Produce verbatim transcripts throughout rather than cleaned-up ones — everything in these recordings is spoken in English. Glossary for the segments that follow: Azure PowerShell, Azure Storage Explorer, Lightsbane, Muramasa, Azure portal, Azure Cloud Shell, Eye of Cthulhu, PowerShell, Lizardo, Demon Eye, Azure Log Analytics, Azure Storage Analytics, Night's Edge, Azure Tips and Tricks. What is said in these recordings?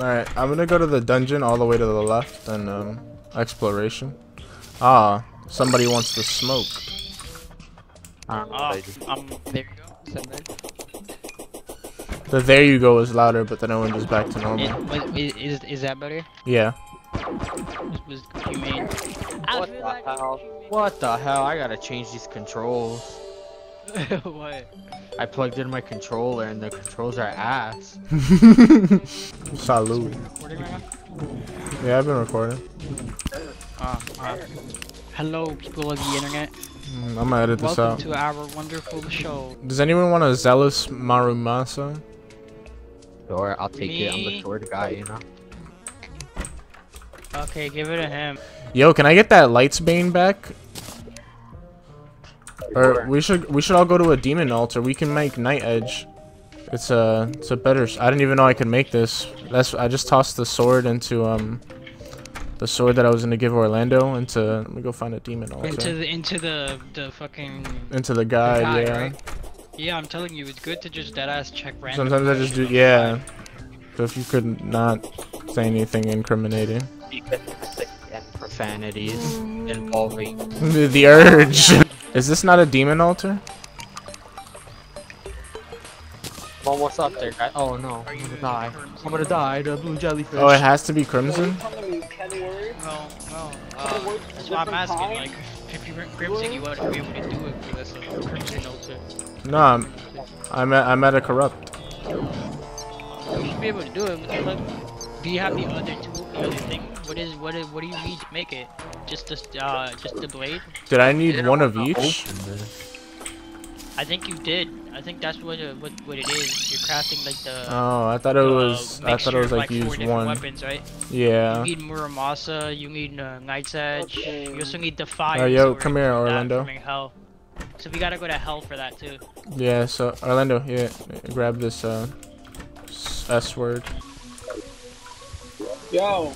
Alright, I'm gonna go to the dungeon all the way to the left and um, exploration. Ah, somebody wants to smoke. Um, uh, um, there you go. The there you go is louder, but then I went just back to normal. Is, is, is that better? Yeah. What was you mean? What the like hell? What the hell? I gotta change these controls. What? I plugged in my controller and the controls are ass. Salud. Right yeah, I've been recording. Uh, uh, hello, people of the internet. Mm, I'm gonna edit this Welcome out. Welcome to our wonderful show. Does anyone want a zealous Muramasa? Sure, I'll take Me. it. I'm the sword guy, you know. Okay, give it to him. Yo, can I get that Lightsbane back? Or we should we should all go to a demon altar. We can make Night Edge. It's a it's a better. I didn't even know I could make this. That's I just tossed the sword into um the sword that I was gonna give Orlando into. Let me go find a demon altar. Into the into the the fucking. Into the guide, the guide yeah. Right? Yeah, I'm telling you, it's good to just deadass check random. Sometimes I just do yeah. So if you could not say anything incriminating. And profanities involving the, the urge. Is this not a demon altar? Well, what's up there, guy? Oh no, I'm gonna die. I'm gonna die to a blue jellyfish. Oh, it has to be crimson? No, no. Uh, that's why I'm asking, like, if you were crimson, you wouldn't be able to do it for this crimson altar. No, I'm, I'm, at, I'm at a corrupt. You should be able to do it, but look, do you have the other two, the other thing? What is what is what do you need to make it? Just the uh, just the blade? Did I need did one of each? I think you did. I think that's what uh, what what it is. You're crafting like the. Oh, I thought it uh, was. I thought it was like, like use one. Weapons, right? Yeah. You need Muramasa. You need uh, Night's Edge. Okay. You also need the fire. Oh, yo, come here, Orlando. Hell. So we gotta go to hell for that too. Yeah. So Orlando, yeah, grab this uh, S word. Yo.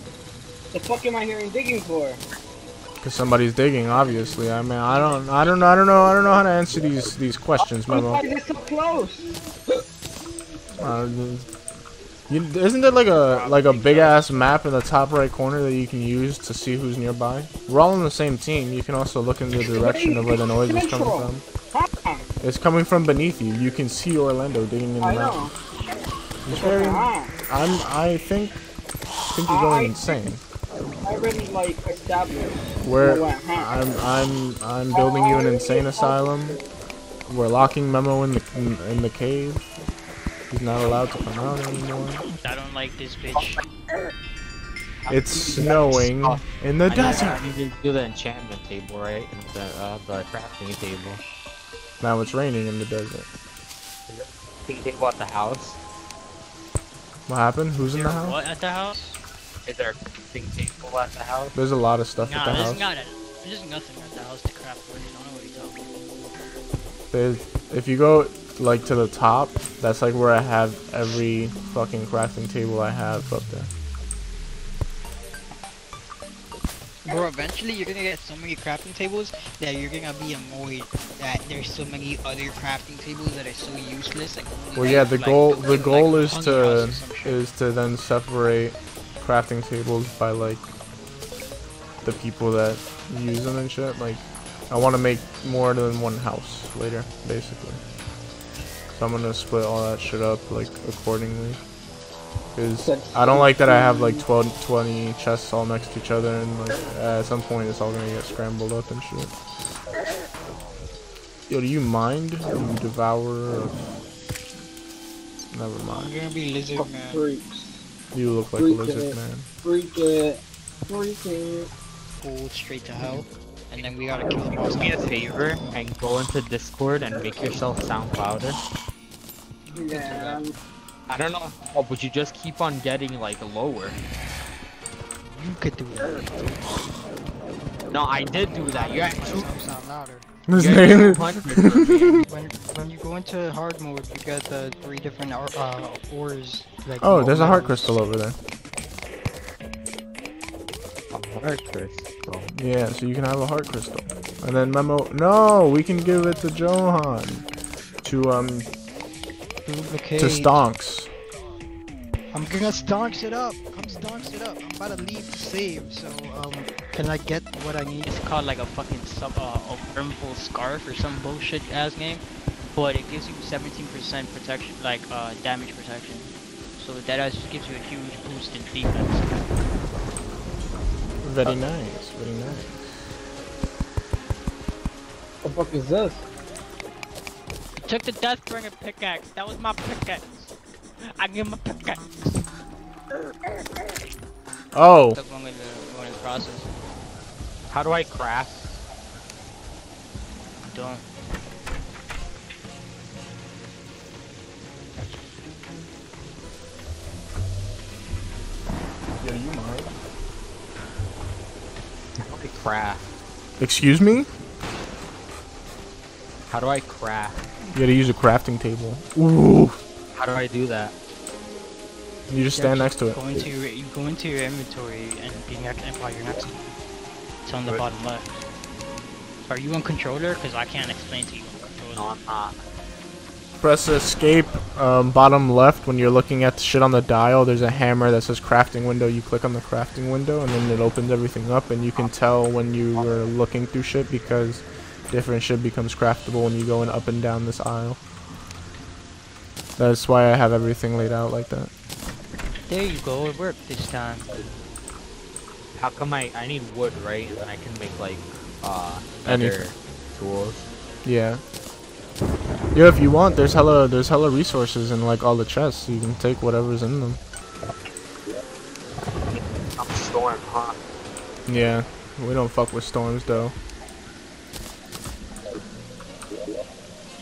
The fuck am I hearing digging for? Cause somebody's digging, obviously. I mean, I don't, I don't know, I don't know, I don't know how to answer these these questions, Memo. Why is it so close? Uh, you, isn't there like a like a big ass map in the top right corner that you can use to see who's nearby? We're all on the same team. You can also look in the direction of where the noise is coming from. It's coming from beneath you. You can see Orlando digging in the map. It's very, I'm, I think, I think you're going insane. I already like established where I'm I'm I'm building you an insane asylum. We're locking Memo in the in, in the cave. He's not allowed to come out anymore. I don't like this bitch. It's snowing in the desert. I need to do the enchantment table, right? And the uh, the crafting table. Now it's raining in the desert. Can you think about the house? What happened? Who's in the house? What at the house? Is there a crafting table at the house? There's a lot of stuff nah, at the there's house. Not a, there's nothing at the house to craft wood. I don't know what you're talking about. There's, if you go like to the top, that's like where I have every fucking crafting table I have up there. Bro, eventually you're gonna get so many crafting tables that you're gonna be annoyed that there's so many other crafting tables that are so useless. Like, well, yeah, the like, goal the goal like, is to is to then separate crafting tables by like the people that use them and shit. Like, I want to make more than one house later, basically. So I'm gonna split all that shit up like accordingly. Cause I don't like that I have like twelve, twenty chests all next to each other, and like at some point it's all gonna get scrambled up and shit. Yo, do you mind? Or you devour? Or... Never mind. You're gonna be lizard man. You look like freak a lizard it. man. Freak it. Freak it. Go straight to hell. And then we gotta kill the boss. Do me a favor and go into Discord and make yourself sound louder. Yeah. I don't know. Oh, but you just keep on getting like lower. You could do it. No, I did do that. You had to sound louder. when, when you go into hard mode, you get the uh, three different uh, ores. Like oh, there's a heart crystal over there. A heart crystal? Yeah, so you can have a heart crystal. And then Memo- No! We can give it to Johan! To, um... Duplicate. To Stonks. I'm gonna staunch it up. I'm staunch it up. I'm about to leave to save. So um, can I get what I need? It's called like a fucking sub, uh, a wormful scarf or some bullshit ass game, but it gives you seventeen percent protection, like uh, damage protection. So that ass just gives you a huge boost in defense. Very okay. nice. Very nice. What the fuck is this? I took the Deathbringer pickaxe. That was my pickaxe. I give him a pickaxe. Oh. That's one way to go in the process. How do I craft? Don't. Yeah, you might. How do I craft? Excuse me? How do I craft? You gotta use a crafting table. Ooh. How do I do that? You just stand yeah, next to it. Go into your, you go into your inventory and being active while you're next to it. It's on the right. bottom left. Are you on controller? Because I can't explain to you on controller. No, I'm not. Press escape, um, bottom left. When you're looking at the shit on the dial, there's a hammer that says crafting window. You click on the crafting window and then it opens everything up. And you can tell when you were looking through shit because different shit becomes craftable when you go in up and down this aisle. That's why I have everything laid out like that. There you go, it worked this time. How come I I need wood, right? And then I can make like uh other tools. Yeah. Yeah, if you want, there's hella there's hella resources in like all the chests. So you can take whatever's in them. I'm storm, huh? Yeah, we don't fuck with storms though.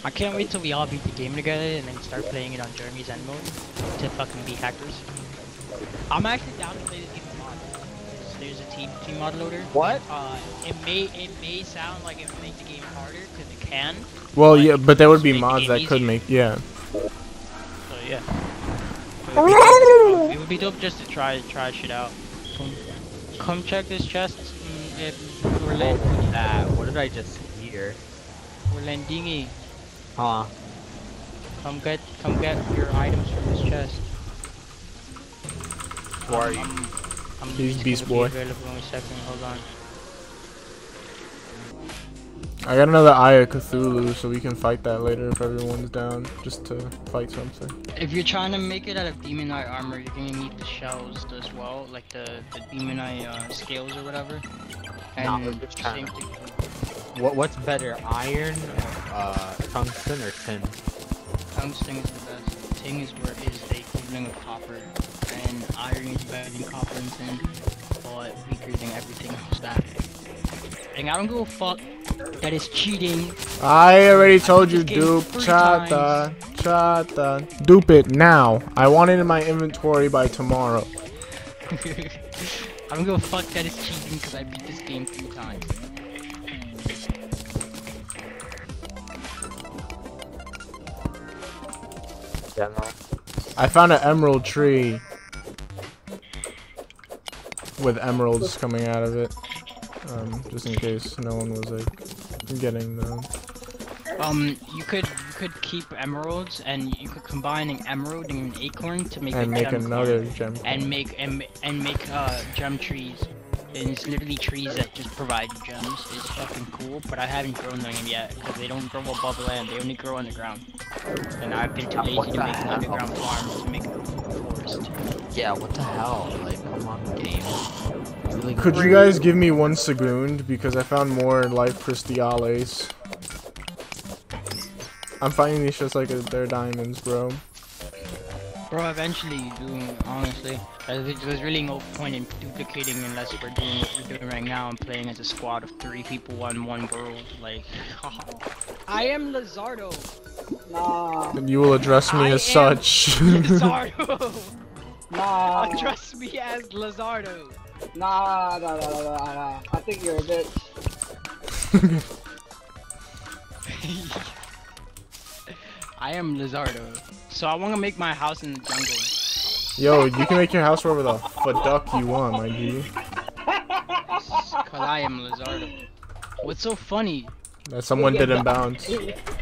I can't wait till we all beat the game together and then start playing it on Jeremy's end mode to fucking be hackers. I'm actually down to play the team mod. There's a team team mod loader. What? Uh, it may it may sound like it would make the game harder because it can. Well, yeah, but there would be mods that easier. could make yeah. So yeah. It would, dope, it would be dope just to try try shit out. Come, come check this chest. Mm, if we're landing. Uh, what did I just hear? We're landingy. Huh. Come get, come get your items from this chest. Who are you? I'm, I'm He's Beast Boy. Be Hold on. I got another Eye of Cthulhu, so we can fight that later if everyone's down, just to fight something. If you're trying to make it out of Demon Eye armor, you're gonna need the shells as well, like the, the Demon Eye uh, scales or whatever. And nah, just same thing. What what's better, iron, uh, tungsten, or tin? Tungsten is the best. Tin is where is the equivalent of copper, and iron is better than copper and tin, but weaker than everything else. That. And I don't give a fuck. That is cheating. I already told I you, dupe chata, chata. Dupe it now. I want it in my inventory by tomorrow. I don't give a fuck. That is cheating because I beat this game three times. I found an emerald tree with emeralds coming out of it, um, just in case no one was like getting them. Um, you could you could keep emeralds, and you could combine an emerald and an acorn to make and a make gem another gem tree. and make and and make uh gem trees. And it's literally trees that just provide gems. It's fucking cool, but I haven't grown them yet because they don't grow above land. They only grow underground. And I've been too lazy what to make an underground farm to make a forest. Yeah, what the hell? Like, come on, game. Really Could great. you guys give me one second because I found more life crystales. I'm finding these just like they're diamonds, bro. Bro, eventually you do, honestly. There's really no point in duplicating unless we're doing what we're doing right now and playing as a squad of three people on one world. Like, I am Lizardo! Nah. And you will address me I as such. Lizardo! Nah. Address me as Lizardo! Nah, nah, nah, nah, nah, nah. I think you're a bitch. I am Lizardo, so I want to make my house in the jungle. Yo, you can make your house wherever the fuck you want, my dude. Cause I am Lizardo. What's so funny? That someone did Inbounds.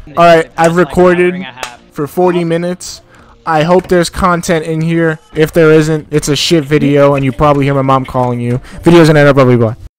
All right, I've recorded for forty minutes. I hope there's content in here. If there isn't, it's a shit video and you probably hear my mom calling you. Videos and blah blah blah.